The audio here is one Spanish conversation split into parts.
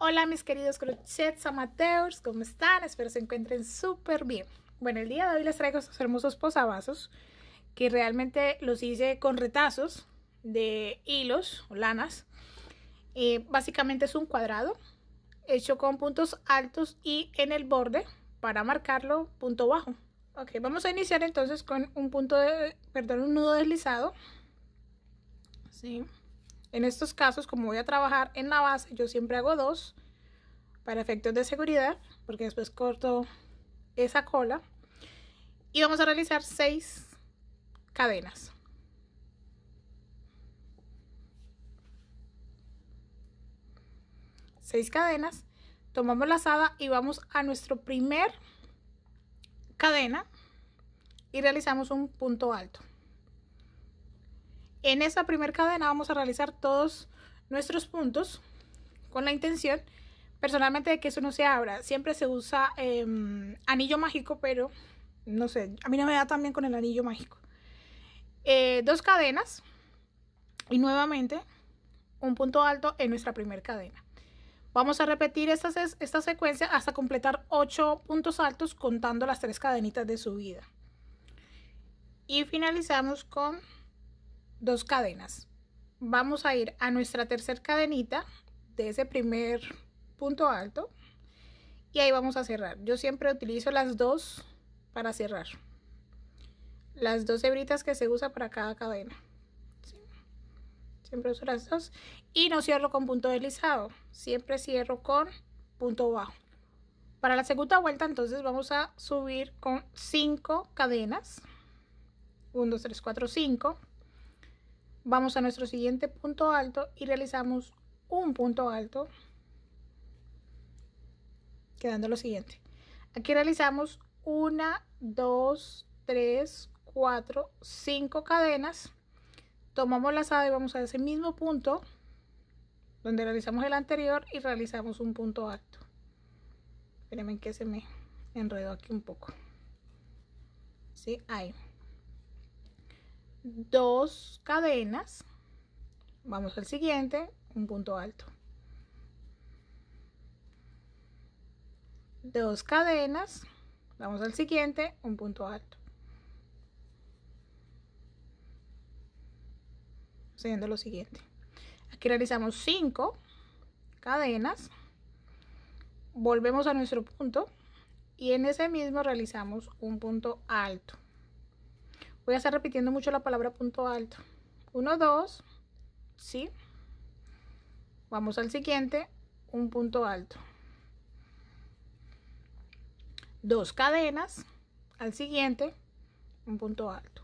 Hola mis queridos crochets amateurs, ¿cómo están? Espero se encuentren súper bien. Bueno, el día de hoy les traigo estos hermosos posavasos que realmente los hice con retazos de hilos o lanas. Básicamente es un cuadrado hecho con puntos altos y en el borde para marcarlo punto bajo. Ok, vamos a iniciar entonces con un nudo deslizado. Sí. En estos casos, como voy a trabajar en la base, yo siempre hago dos para efectos de seguridad, porque después corto esa cola. Y vamos a realizar 6 cadenas. Tomamos lazada y vamos a nuestro primer cadena y realizamos un punto alto. En esa primera cadena vamos a realizar todos nuestros puntos con la intención personalmente de que eso no se abra. Siempre se usa anillo mágico, pero no sé, a mí no me da tan bien con el anillo mágico. 2 cadenas y nuevamente un punto alto en nuestra primera cadena. Vamos a repetir esta secuencia hasta completar 8 puntos altos contando las 3 cadenitas de subida. Y finalizamos con 2 cadenas. Vamos a ir a nuestra tercera cadenita de ese primer punto alto y ahí vamos a cerrar. Yo siempre utilizo las 2 para cerrar, las 2 hebritas que se usa para cada cadena. ¿Sí? Siempre uso las 2 y no cierro con punto deslizado, siempre cierro con punto bajo. Para la segunda vuelta entonces vamos a subir con 5 cadenas, 1, 2, 3, 4, 5. Vamos a nuestro siguiente punto alto y realizamos un punto alto, quedando lo siguiente. Aquí realizamos 1, 2, 3, 4, 5 cadenas. Tomamos lazada y vamos a ese mismo punto donde realizamos el anterior y realizamos un punto alto. Espérenme que se me enredó aquí un poco. Sí, ahí. 2 cadenas, vamos al siguiente, un punto alto, 2 cadenas, vamos al siguiente, un punto alto, haciendo lo siguiente. Aquí realizamos 5 cadenas, volvemos a nuestro punto y en ese mismo realizamos un punto alto. Voy a estar repitiendo mucho la palabra punto alto. 1, 2, sí. Vamos al siguiente, un punto alto. 2 cadenas, al siguiente, un punto alto.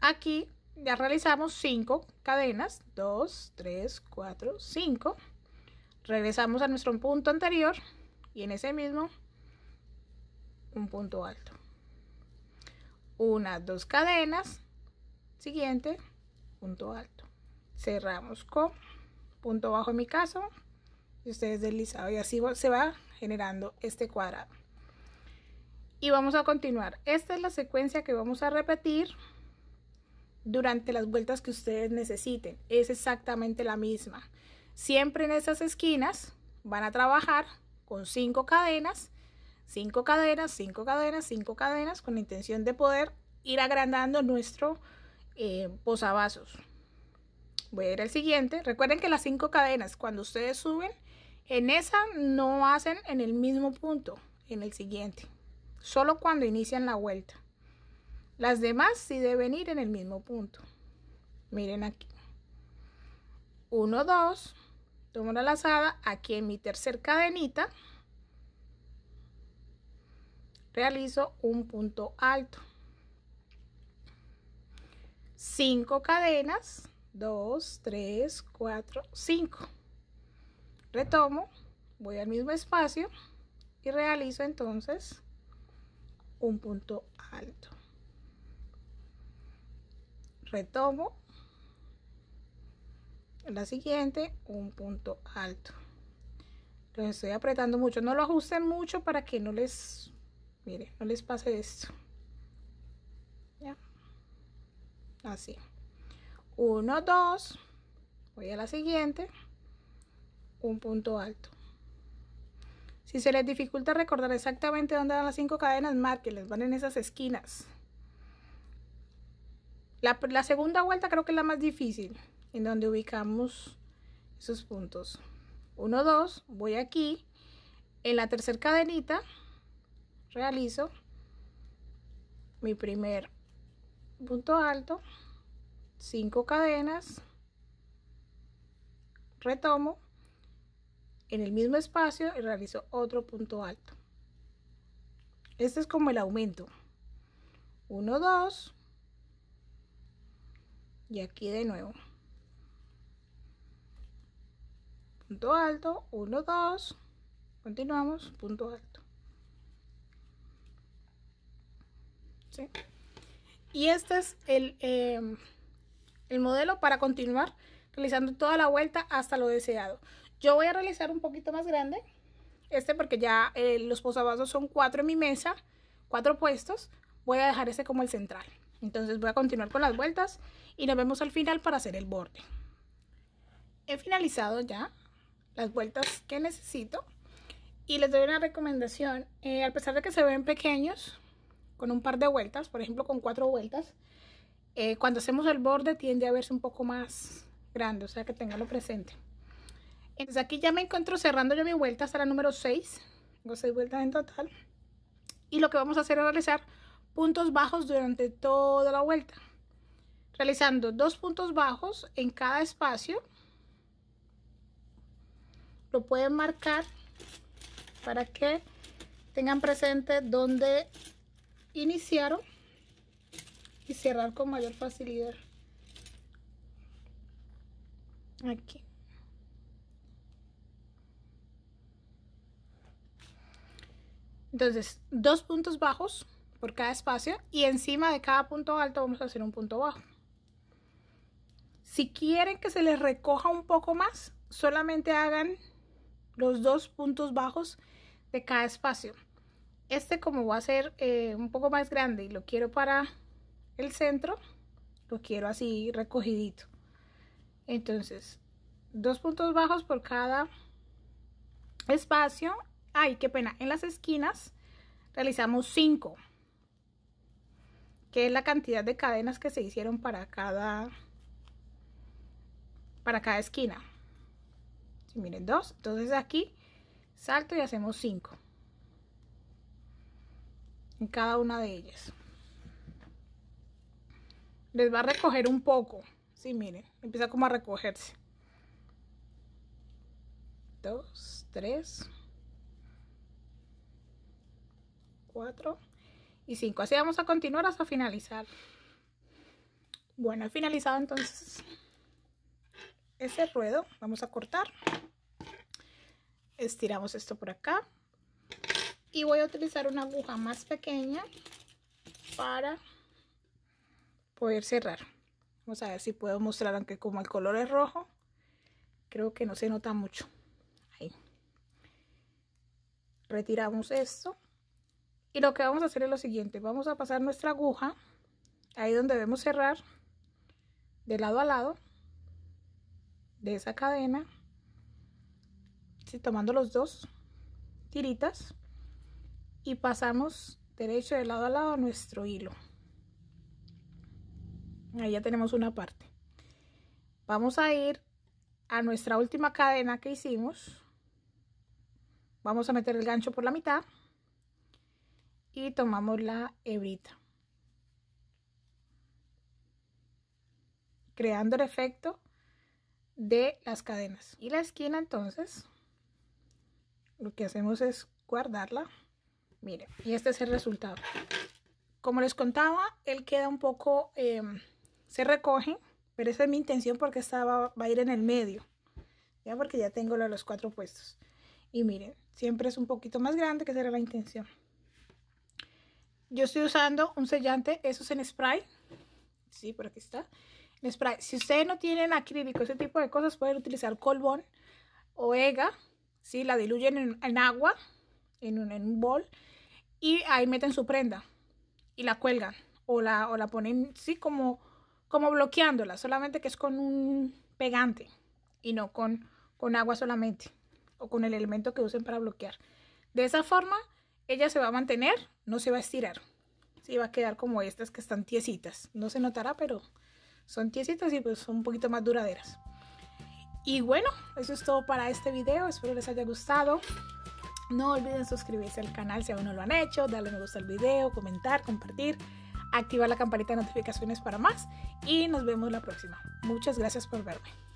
Aquí ya realizamos 5 cadenas, 2, 3, 4, 5. Regresamos a nuestro punto anterior y en ese mismo, un punto alto. 1, 2 cadenas, siguiente, punto alto. Cerramos con punto bajo en mi caso, y ustedes deslizado, y así se va generando este cuadrado. Y vamos a continuar. Esta es la secuencia que vamos a repetir durante las vueltas que ustedes necesiten. Es exactamente la misma. Siempre en esas esquinas van a trabajar con 5 cadenas. 5 cadenas, 5 cadenas, 5 cadenas, con la intención de poder ir agrandando nuestro posavasos. Voy a ir al siguiente. Recuerden que las 5 cadenas, cuando ustedes suben, en esa no hacen en el mismo punto, en el siguiente. Solo cuando inician la vuelta. Las demás sí deben ir en el mismo punto. Miren aquí. 1, 2, tomo la lazada, aquí en mi tercer cadenita. Realizo un punto alto. 5 cadenas, 2, 3, 4, 5. Retomo, voy al mismo espacio y realizo entonces un punto alto. Retomo, en la siguiente, un punto alto. Los estoy apretando mucho, no lo ajusten mucho para que no les... Miren, no les pase esto. ¿Ya? Así. 1, 2. Voy a la siguiente. un punto alto. Si se les dificulta recordar exactamente dónde van las 5 cadenas, márquenlas, van en esas esquinas. La segunda vuelta creo que es la más difícil, en donde ubicamos esos puntos. 1, 2, voy aquí, en la tercera cadenita realizo mi primer punto alto, 5 cadenas, retomo en el mismo espacio y realizo otro punto alto. Este es como el aumento. 1, 2 y aquí de nuevo. Punto alto, 1, 2, continuamos, punto alto. ¿Sí? Y este es el modelo para continuar realizando toda la vuelta hasta lo deseado. Yo voy a realizar un poquito más grande este porque ya los posavasos son 4 en mi mesa, 4 puestos. Voy a dejar este como el central. Entonces voy a continuar con las vueltas y nos vemos al final para hacer el borde. He finalizado ya las vueltas que necesito y les doy una recomendación. A pesar de que se ven pequeños, con un par de vueltas, por ejemplo con 4 vueltas, cuando hacemos el borde tiende a verse un poco más grande, o sea que tenganlo presente. Entonces aquí ya me encuentro cerrando yo mi vuelta hasta la número 6. Tengo 6 vueltas en total. Y lo que vamos a hacer es realizar puntos bajos durante toda la vuelta. Realizando 2 puntos bajos en cada espacio. Lo pueden marcar para que tengan presente dónde iniciaron y cerrar con mayor facilidad. Aquí. Entonces, 2 puntos bajos por cada espacio y encima de cada punto alto vamos a hacer un punto bajo. Si quieren que se les recoja un poco más, solamente hagan los 2 puntos bajos de cada espacio. Este, como va a ser un poco más grande y lo quiero para el centro, lo quiero así recogidito. Entonces, 2 puntos bajos por cada espacio. Ay, qué pena, en las esquinas realizamos 5, que es la cantidad de cadenas que se hicieron para cada esquina. Si miren, 2, entonces aquí salto y hacemos 5 en cada una de ellas. Les va a recoger un poco, si miren, empieza como a recogerse. 2, 3... 4 y 5. Así vamos a continuar hasta finalizar. Bueno, he finalizado entonces ese ruedo. Vamos a cortar. Estiramos esto por acá. Y voy a utilizar una aguja más pequeña para poder cerrar. Vamos a ver si puedo mostrar, aunque como el color es rojo, creo que no se nota mucho. Ahí. Retiramos esto. Y lo que vamos a hacer es lo siguiente, vamos a pasar nuestra aguja, ahí donde debemos cerrar, de lado a lado, de esa cadena, ¿sí? Tomando los 2 tiritas, y pasamos derecho de lado a lado nuestro hilo. Ahí ya tenemos una parte. Vamos a ir a nuestra última cadena que hicimos, vamos a meter el gancho por la mitad, y tomamos la hebrita, creando el efecto de las cadenas. Y la esquina, entonces, lo que hacemos es guardarla. Miren, y este es el resultado. Como les contaba, él queda un poco, se recoge, pero esa es mi intención porque esta va a ir en el medio, ya porque ya tengo los 4 puestos. Y miren, siempre es un poquito más grande, que será la intención. Yo estoy usando un sellante, eso es en spray. Sí, por aquí está. En spray. Si ustedes no tienen acrílico, ese tipo de cosas, pueden utilizar colbón o EGA. Sí, la diluyen en agua, en un bol. Y ahí meten su prenda. Y la cuelgan. O la ponen, sí, como bloqueándola. Solamente que es con un pegante. Y no con con agua solamente o con el elemento que usen para bloquear. De esa forma ella se va a mantener, no se va a estirar, sí va a quedar como estas que están tiesitas, no se notará, pero son tiesitas y pues son un poquito más duraderas. Y bueno, eso es todo para este video, espero les haya gustado. No olviden suscribirse al canal si aún no lo han hecho, darle me gusta al video, comentar, compartir, activar la campanita de notificaciones para más y nos vemos la próxima. Muchas gracias por verme.